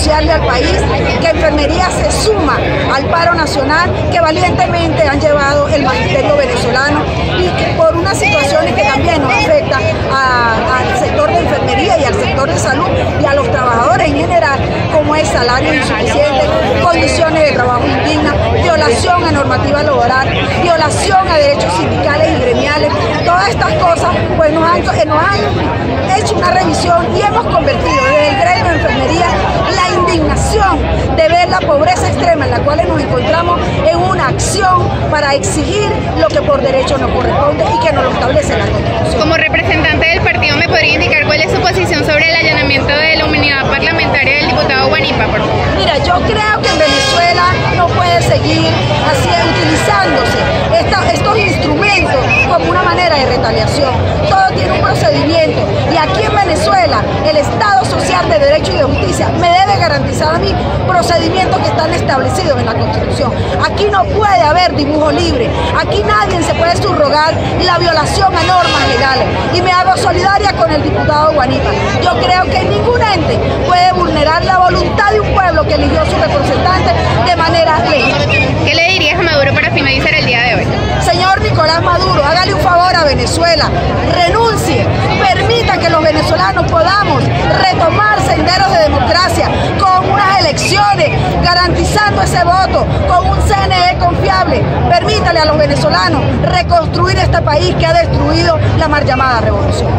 anunciarle al país que enfermería se suma al paro nacional que valientemente han llevado el magisterio venezolano y que por unas situaciones que también nos afectan al sector de enfermería y al sector de salud y a los trabajadores en general, como es salario insuficiente, condiciones de trabajo indignas, violación a normativa laboral, violación a derechos sindicales y gremiales. Todas estas cosas pues nos han hecho una revisión y hemos convertido desde el gremio de enfermería la indignación de ver la pobreza extrema en la cual nos encontramos en una acción para exigir lo que por derecho nos corresponde y que nos lo establece la Constitución. Como representante del partido, ¿me podría indicar cuál es su posición sobre el allanamiento de la unidad parlamentaria del diputado Guanipa, por favor? Mira, yo creo que en Venezuela no puede seguir así utilizándose estos instrumentos como una manera de retaliación. Todo tiene un procedimiento y aquí en Venezuela el Estado Social de Derecho y de Justicia me debe garantizar a mí procedimientos que están establecidos en la Constitución. Aquí no puede haber dibujo libre, aquí nadie se puede subrogar la violación a normas legales y me hago solidaria con el diputado Guanipa. Yo creo que ningún ente puede vulnerar la voluntad de un pueblo que eligió a su representante de manera legítima. ¿Qué le dirías a Maduro para finalizar el día de hoy? Señor Nicolás Maduro, hágale un favor a Venezuela, renuncie, permita que los venezolanos podamos retomar senderos de democracia con unas elecciones, garantizando ese voto, con un CNE confiable. Permítale a los venezolanos reconstruir este país que ha destruido la mal llamada revolución.